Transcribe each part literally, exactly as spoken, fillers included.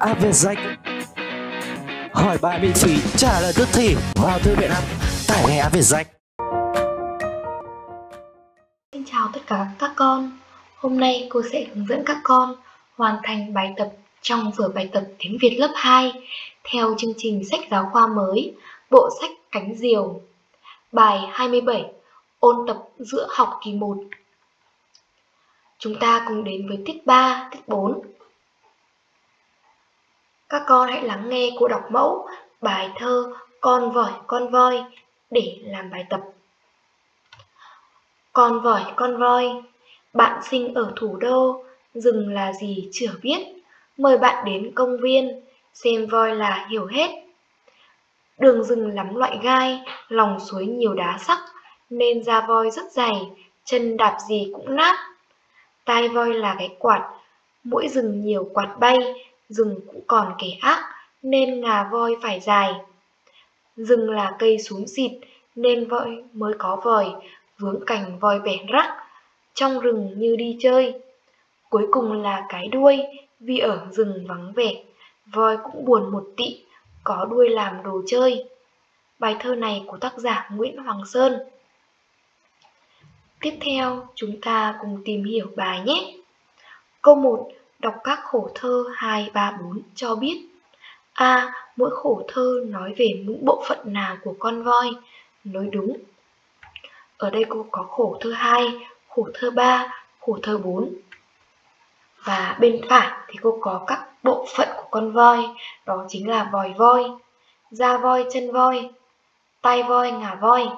app VietJack. Hỏi bài miễn phí, trả lời tức thì. Vào thư viện app, tải ngay app VietJack. Xin chào tất cả các con. Hôm nay cô sẽ hướng dẫn các con hoàn thành bài tập trong vở bài tập tiếng Việt lớp hai theo chương trình sách giáo khoa mới, bộ sách Cánh Diều. Bài hai mươi bảy, ôn tập giữa học kỳ một. Chúng ta cùng đến với tiết ba, tiết bốn. Các con hãy lắng nghe cô đọc mẫu bài thơ Con Vỏi Con Voi để làm bài tập. Con vỏi con voi, bạn sinh ở thủ đô, rừng là gì chưa biết, mời bạn đến công viên, xem voi là hiểu hết. Đường rừng lắm loại gai, lòng suối nhiều đá sắc, nên da voi rất dày, chân đạp gì cũng nát. Tai voi là cái quạt, mỗi rừng nhiều quạt bay, rừng cũng còn kẻ ác, nên ngà voi phải dài. Rừng là cây xúm xịt, nên voi mới có vòi, vướng cành voi bẻ rắc, trong rừng như đi chơi. Cuối cùng là cái đuôi, vì ở rừng vắng vẻ, voi cũng buồn một tị, có đuôi làm đồ chơi. Bài thơ này của tác giả Nguyễn Hoàng Sơn. Tiếp theo, chúng ta cùng tìm hiểu bài nhé. Câu một, đọc các khổ thơ hai, ba, bốn cho biết. A. Mỗi khổ thơ nói về những bộ phận nào của con voi? Nói đúng. Ở đây cô có khổ thơ hai, khổ thơ ba, khổ thơ bốn. Và bên phải thì cô có các bộ phận của con voi, đó chính là vòi voi, da voi, chân voi, tai voi, ngà voi.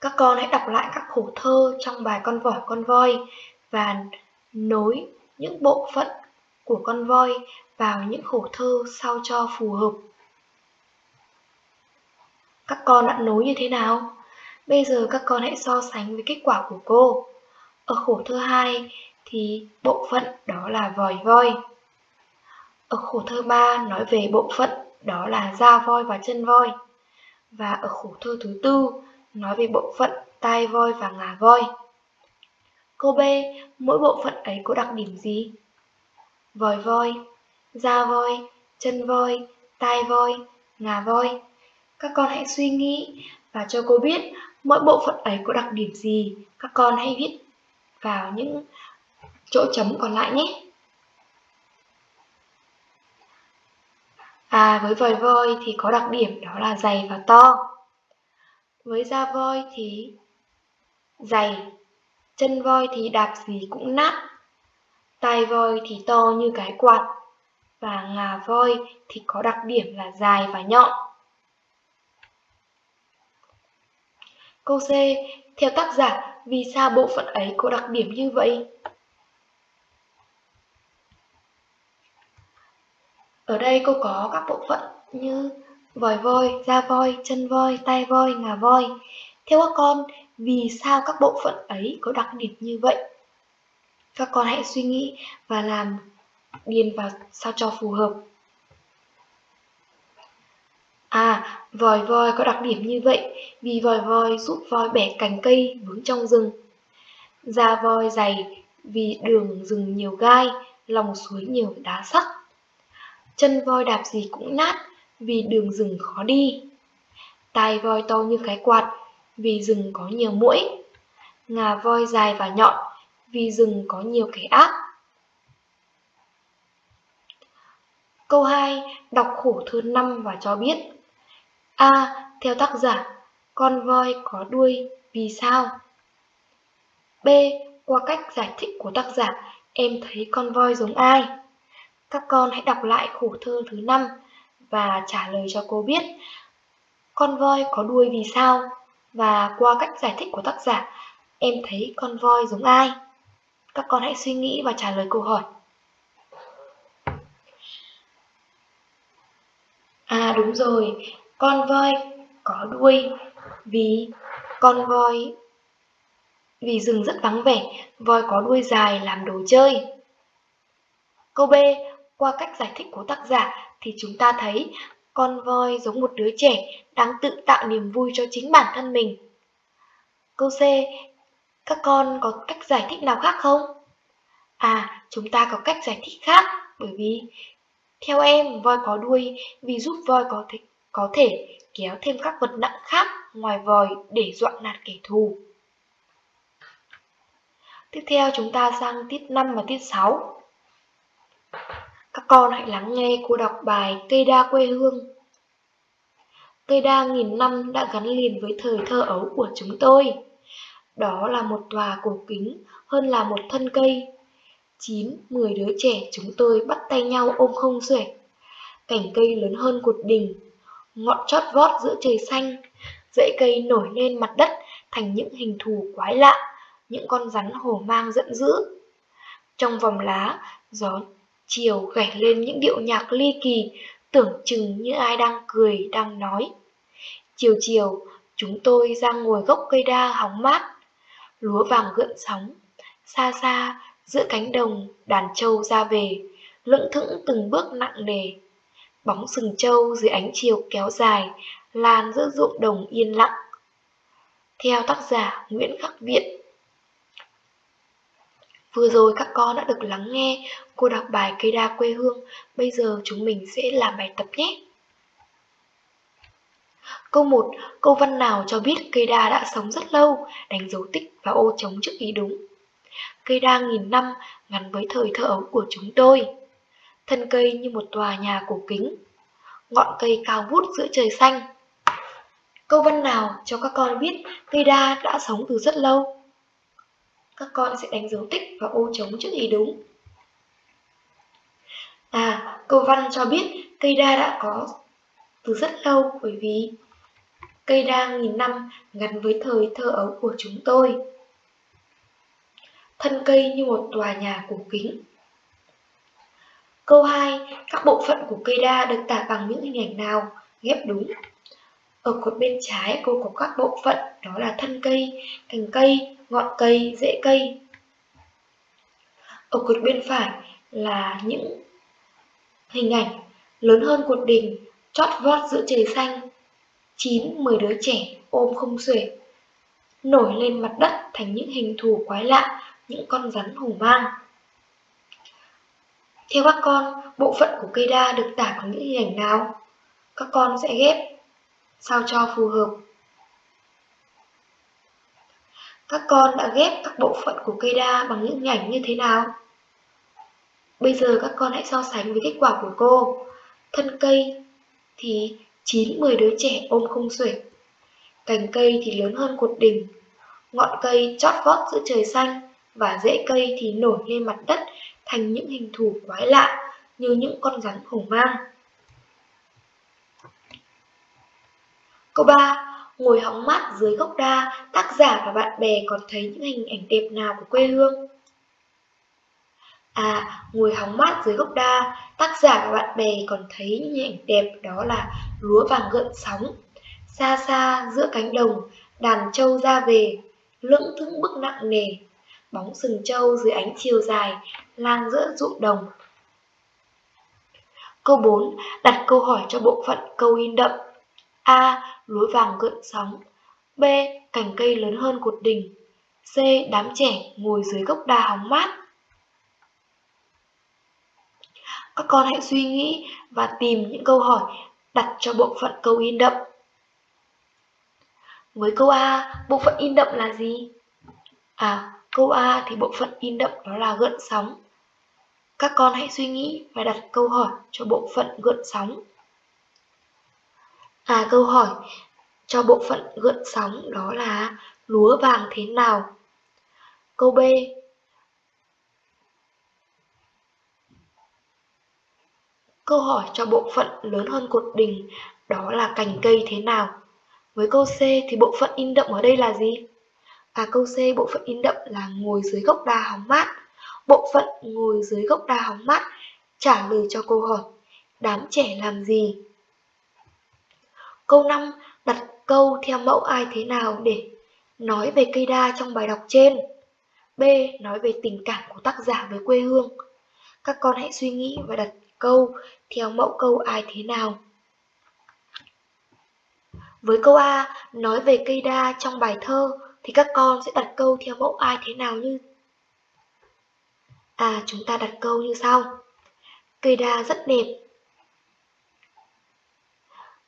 Các con hãy đọc lại các khổ thơ trong bài Con Vỏi Con Voi và nối những bộ phận của con voi vào những khổ thơ sao cho phù hợp. Các con đã nối như thế nào? Bây giờ các con hãy so sánh với kết quả của cô. Ở khổ thơ hai thì bộ phận đó là vòi voi. Ở khổ thơ ba nói về bộ phận đó là da voi và chân voi. Và ở khổ thơ thứ tư nói về bộ phận tai voi và ngà voi. Câu B, mỗi bộ phận ấy có đặc điểm gì? Vòi voi, da voi, chân voi, tai voi, ngà voi. Các con hãy suy nghĩ và cho cô biết mỗi bộ phận ấy có đặc điểm gì. Các con hãy viết vào những chỗ chấm còn lại nhé. À, với vòi voi thì có đặc điểm đó là dày và to. Với da voi thì dày, chân voi thì đạp gì cũng nát, tai voi thì to như cái quạt, và ngà voi thì có đặc điểm là dài và nhọn. Câu C, theo tác giả, vì sao bộ phận ấy có đặc điểm như vậy? Ở đây cô có các bộ phận như vòi voi, da voi, chân voi, tai voi, ngà voi. Theo các con, vì sao các bộ phận ấy có đặc điểm như vậy? Các con hãy suy nghĩ và làm điền vào sao cho phù hợp. À, vòi voi có đặc điểm như vậy vì vòi voi giúp voi bẻ cành cây vướng trong rừng. Da voi dày vì đường rừng nhiều gai, lòng suối nhiều đá sắc. Chân voi đạp gì cũng nát vì đường rừng khó đi. Tai voi to như cái quạt vì rừng có nhiều muỗi. Ngà voi dài và nhọn vì rừng có nhiều kẻ ác. Câu hai, đọc khổ thơ năm và cho biết. A. Theo tác giả, con voi có đuôi vì sao? B. Qua cách giải thích của tác giả, em thấy con voi giống ai? Các con hãy đọc lại khổ thơ thứ năm và trả lời cho cô biết con voi có đuôi vì sao và qua cách giải thích của tác giả em thấy con voi giống ai. Các con hãy suy nghĩ và trả lời câu hỏi. À, đúng rồi, con voi có đuôi vì con voi vì rừng rất vắng vẻ, voi có đuôi dài làm đồ chơi. Câu B, qua cách giải thích của tác giả thì chúng ta thấy con voi giống một đứa trẻ đang tự tạo niềm vui cho chính bản thân mình. Câu C, các con có cách giải thích nào khác không? À, chúng ta có cách giải thích khác bởi vì theo em voi có đuôi vì giúp voi có thể, có thể kéo thêm các vật nặng khác ngoài vòi để dọa nạt kẻ thù. Tiếp theo chúng ta sang tiết năm và tiết sáu. Các con hãy lắng nghe cô đọc bài Cây đa quê hương. Cây đa nghìn năm đã gắn liền với thời thơ ấu của chúng tôi. Đó là một tòa cổ kính hơn là một thân cây. Chín, mười đứa trẻ chúng tôi bắt tay nhau ôm không xuể. Cành cây lớn hơn cột đình, ngọn chót vót giữa trời xanh. Rễ cây nổi lên mặt đất thành những hình thù quái lạ, những con rắn hổ mang giận dữ. Trong vòng lá, gió chiều gảy lên những điệu nhạc ly kỳ, tưởng chừng như ai đang cười, đang nói. Chiều chiều, chúng tôi ra ngồi gốc cây đa hóng mát. Lúa vàng gợn sóng, xa xa, giữa cánh đồng, đàn trâu ra về, lững thững từng bước nặng nề. Bóng sừng trâu dưới ánh chiều kéo dài, lan giữa ruộng đồng yên lặng. Theo tác giả Nguyễn Khắc Viện. Vừa rồi các con đã được lắng nghe cô đọc bài Cây đa quê hương. Bây giờ chúng mình sẽ làm bài tập nhé. Câu một. Câu văn nào cho biết cây đa đã sống rất lâu? Đánh dấu tích và ô trống trước ý đúng. Cây đa nghìn năm gắn với thời thơ ấu của chúng tôi. Thân cây như một tòa nhà cổ kính. Ngọn cây cao vút giữa trời xanh. Câu văn nào cho các con biết cây đa đã sống từ rất lâu? Các con sẽ đánh dấu tích và ô trống trước ý đúng. À, câu văn cho biết cây đa đã có từ rất lâu bởi vì cây đa nghìn năm gắn với thời thơ ấu của chúng tôi. Thân cây như một tòa nhà cổ kính. Câu hai. Các bộ phận của cây đa được tả bằng những hình ảnh nào? Ghép đúng. Ở cột bên trái cô có các bộ phận, đó là thân cây, cành cây, ngọn cây, rễ cây. Ở cột bên phải là những hình ảnh lớn hơn cột đình, chót vót giữa trời xanh. Chín, mười đứa trẻ ôm không xuể, nổi lên mặt đất thành những hình thù quái lạ, những con rắn hổ mang. Theo các con, bộ phận của cây đa được tả bằng những hình ảnh nào? Các con sẽ ghép sao cho phù hợp. Các con đã ghép các bộ phận của cây đa bằng những hình ảnh như thế nào? Bây giờ các con hãy so sánh với kết quả của cô. Thân cây thì chín, mười đứa trẻ ôm không xuể. Cành cây thì lớn hơn cột đình. Ngọn cây chót vót giữa trời xanh. Và rễ cây thì nổi lên mặt đất thành những hình thù quái lạ như những con rắn hổ mang. Câu ba. Ngồi hóng mát dưới gốc đa, tác giả và bạn bè còn thấy những hình ảnh đẹp nào của quê hương? À, ngồi hóng mát dưới gốc đa, tác giả và bạn bè còn thấy những hình ảnh đẹp, đó là lúa vàng gợn sóng, xa xa giữa cánh đồng, đàn trâu ra về, lững thững bước nặng nề, bóng sừng trâu dưới ánh chiều dài, lan giữa ruộng đồng. Câu bốn. Đặt câu hỏi cho bộ phận câu in đậm. A. Lúa vàng gợn sóng. B. Cành cây lớn hơn cột đình. C. Đám trẻ ngồi dưới gốc đa hóng mát. Các con hãy suy nghĩ và tìm những câu hỏi đặt cho bộ phận câu in đậm. Với câu A, bộ phận in đậm là gì? À, câu A thì bộ phận in đậm đó là gợn sóng. Các con hãy suy nghĩ và đặt câu hỏi cho bộ phận gợn sóng. À, câu hỏi cho bộ phận gợn sóng đó là lúa vàng thế nào? Câu B. Câu hỏi cho bộ phận lớn hơn cột đình đó là cành cây thế nào? Với câu C thì bộ phận in đậm ở đây là gì? À, câu C bộ phận in đậm là ngồi dưới gốc đa hóng mát. Bộ phận ngồi dưới gốc đa hóng mát trả lời cho câu hỏi đám trẻ làm gì? Câu năm. Đặt câu theo mẫu ai thế nào để nói về cây đa trong bài đọc trên? B. Nói về tình cảm của tác giả với quê hương. Các con hãy suy nghĩ và đặt câu theo mẫu câu ai thế nào? Với câu A, nói về cây đa trong bài thơ, thì các con sẽ đặt câu theo mẫu ai thế nào như? À, chúng ta đặt câu như sau. Cây đa rất đẹp.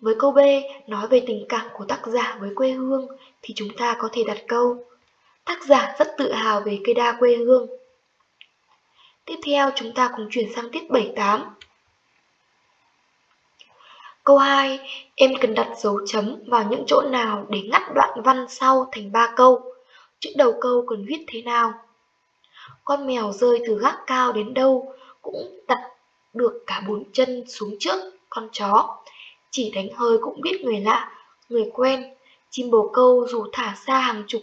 Với câu B nói về tình cảm của tác giả với quê hương thì chúng ta có thể đặt câu tác giả rất tự hào về cây đa quê hương. Tiếp theo chúng ta cùng chuyển sang tiết bảy tám. Câu hai, em cần đặt dấu chấm vào những chỗ nào để ngắt đoạn văn sau thành ba câu. Chữ đầu câu cần viết thế nào? Con mèo rơi từ gác cao đến đâu cũng đặt được cả bốn chân xuống trước con chó. Chỉ đánh hơi cũng biết người lạ, người quen. Chim bồ câu dù thả xa hàng chục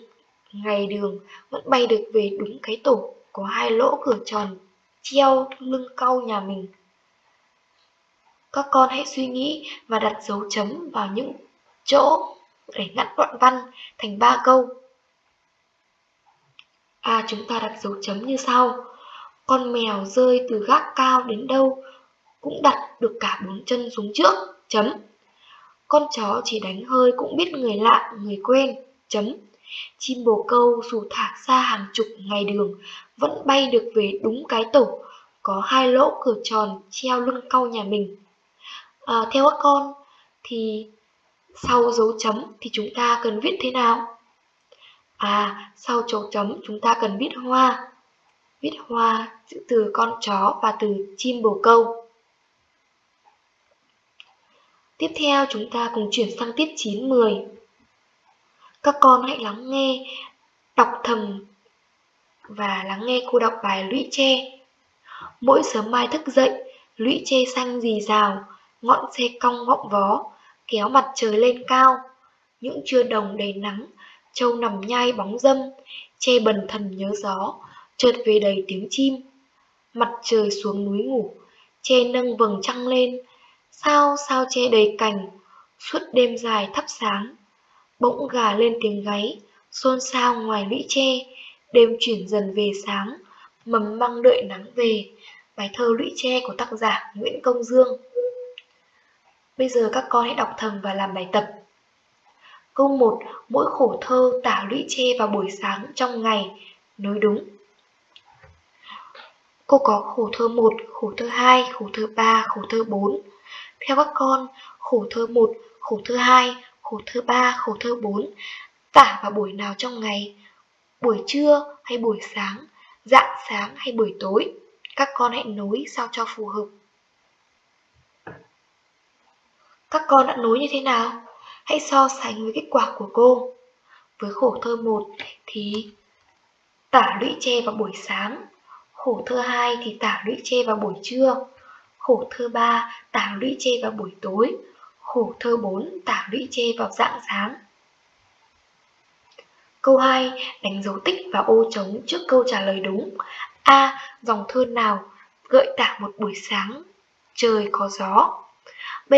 ngày đường vẫn bay được về đúng cái tổ có hai lỗ cửa tròn treo lưng cau nhà mình. Các con hãy suy nghĩ và đặt dấu chấm vào những chỗ để ngắt đoạn văn thành ba câu. À, chúng ta đặt dấu chấm như sau. Con mèo rơi từ gác cao đến đâu cũng đặt được cả bốn chân xuống trước, chấm. Con chó chỉ đánh hơi cũng biết người lạ, người quen, chấm. Chim bồ câu dù thả xa hàng chục ngày đường vẫn bay được về đúng cái tổ có hai lỗ cửa tròn treo lưng cau nhà mình. À, theo các con thì sau dấu chấm thì chúng ta cần viết thế nào? À, sau dấu chấm chúng ta cần viết hoa. Viết hoa từ con chó và từ chim bồ câu. Tiếp theo chúng ta cùng chuyển sang tiết chín mười. Các con hãy lắng nghe, đọc thầm và lắng nghe cô đọc bài Lũy Tre. Mỗi sớm mai thức dậy, lũy tre xanh rì rào, ngọn tre cong ngọng vó, kéo mặt trời lên cao. Những trưa đồng đầy nắng, trâu nằm nhai bóng râm, tre bần thần nhớ gió, chợt về đầy tiếng chim. Mặt trời xuống núi ngủ, tre nâng vầng trăng lên, sao sao tre đầy cành, suốt đêm dài thắp sáng. Bỗng gà lên tiếng gáy, xôn xao ngoài lũy tre, đêm chuyển dần về sáng, mầm măng đợi nắng về. Bài thơ Lũy Tre của tác giả Nguyễn Công Dương. Bây giờ các con hãy đọc thầm và làm bài tập. Câu một, mỗi khổ thơ tả lũy tre vào buổi sáng trong ngày, nối đúng. Cô có khổ thơ một, khổ thơ hai, khổ thơ ba, khổ thơ bốn. Theo các con, khổ thơ một, khổ thơ hai, khổ thơ ba, khổ thơ bốn tả vào buổi nào trong ngày? Buổi trưa hay buổi sáng? Rạng sáng hay buổi tối? Các con hãy nối sao cho phù hợp. Các con đã nối như thế nào? Hãy so sánh với kết quả của cô. Với khổ thơ một thì tả lũy tre vào buổi sáng. Khổ thơ hai thì tả lũy tre vào buổi trưa. Khổ thơ ba tả lũy tre vào buổi tối. Khổ thơ bốn tả lũy tre vào rạng sáng. Câu hai, đánh dấu tích và ô trống trước câu trả lời đúng. A. Dòng thơ nào gợi tả một buổi sáng trời có gió? B.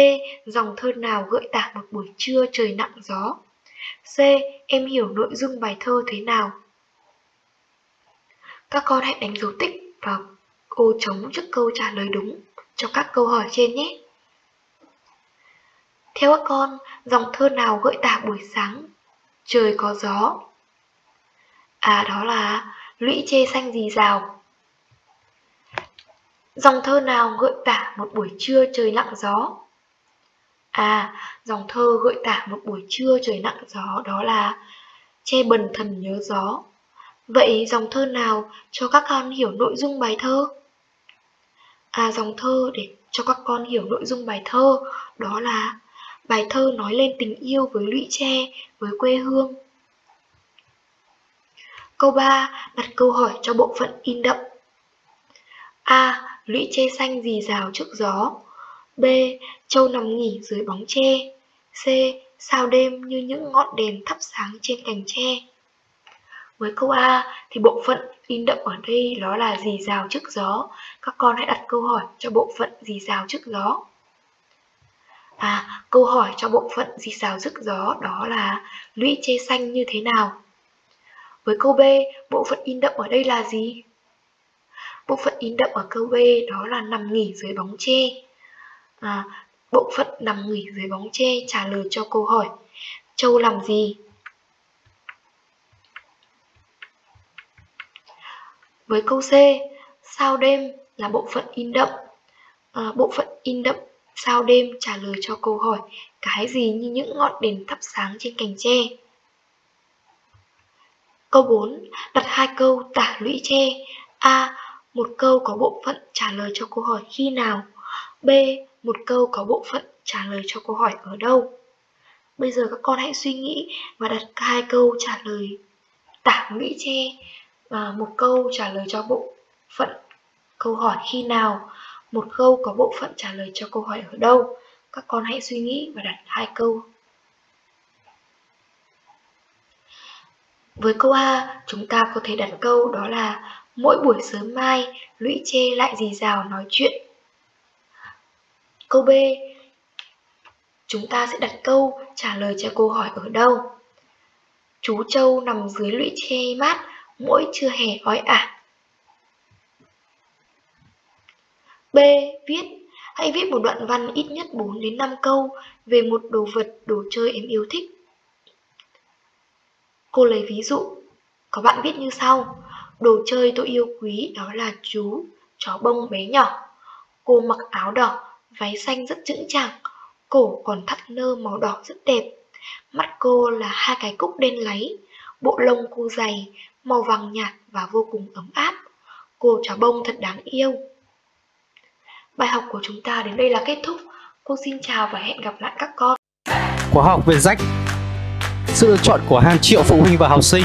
Dòng thơ nào gợi tả một buổi trưa trời nặng gió? C. Em hiểu nội dung bài thơ thế nào? Các con hãy đánh dấu tích và ô trống trước câu trả lời đúng cho các câu hỏi trên nhé. Theo các con, dòng thơ nào gợi tả buổi sáng trời có gió? À, đó là lũy tre xanh rì rào. Dòng thơ nào gợi tả một buổi trưa trời lặng gió? À, dòng thơ gợi tả một buổi trưa trời nặng gió đó là tre bần thần nhớ gió. Vậy dòng thơ nào cho các con hiểu nội dung bài thơ? À, dòng thơ để cho các con hiểu nội dung bài thơ đó là bài thơ nói lên tình yêu với lũy tre, với quê hương. Câu ba, đặt câu hỏi cho bộ phận in đậm. A. Lũy tre xanh rì rào trước gió. B. Trâu nằm nghỉ dưới bóng tre. C. Sao đêm như những ngọn đèn thắp sáng trên cành tre. Với câu A thì bộ phận in đậm ở đây đó là rì rào trước gió. Các con hãy đặt câu hỏi cho bộ phận rì rào trước gió. À, câu hỏi cho bộ phận rì rào rực gió đó là lũy tre xanh như thế nào? Với câu B, bộ phận in đậm ở đây là gì? Bộ phận in đậm ở câu B đó là nằm nghỉ dưới bóng tre. À, bộ phận nằm nghỉ dưới bóng tre trả lời cho câu hỏi trâu làm gì? Với câu C, sao đêm là bộ phận in đậm. à, bộ phận in đậm sao đêm trả lời cho câu hỏi cái gì như những ngọn đèn thắp sáng trên cành tre. Câu bốn. Đặt hai câu tả lũy tre. A. Một câu có bộ phận trả lời cho câu hỏi khi nào. B. Một câu có bộ phận trả lời cho câu hỏi ở đâu. Bây giờ các con hãy suy nghĩ và đặt hai câu trả lời tả lũy tre. À, một câu trả lời cho bộ phận câu hỏi khi nào. Một câu có bộ phận trả lời cho câu hỏi ở đâu. Các con hãy suy nghĩ và đặt hai câu. Với câu A, chúng ta có thể đặt câu đó là mỗi buổi sớm mai, lũy tre lại rì rào nói chuyện. Câu B, chúng ta sẽ đặt câu trả lời cho câu hỏi ở đâu. Chú trâu nằm dưới lũy tre mát, mỗi trưa hè ói ả. B, viết. Hãy viết một đoạn văn ít nhất bốn đến năm câu về một đồ vật, đồ chơi em yêu thích. Cô lấy ví dụ, có bạn viết như sau. Đồ chơi tôi yêu quý đó là chú, chó bông bé nhỏ. Cô mặc áo đỏ, váy xanh rất chững chạc, cổ còn thắt nơ màu đỏ rất đẹp. Mắt cô là hai cái cúc đen láy, bộ lông cô dày, màu vàng nhạt và vô cùng ấm áp. Cô chó bông thật đáng yêu. Bài học của chúng ta đến đây là kết thúc. Cô xin chào và hẹn gặp lại các con. Khóa học VietJack, sự lựa chọn của hàng triệu phụ huynh và học sinh.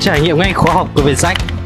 Trải nghiệm ngay khóa học của VietJack.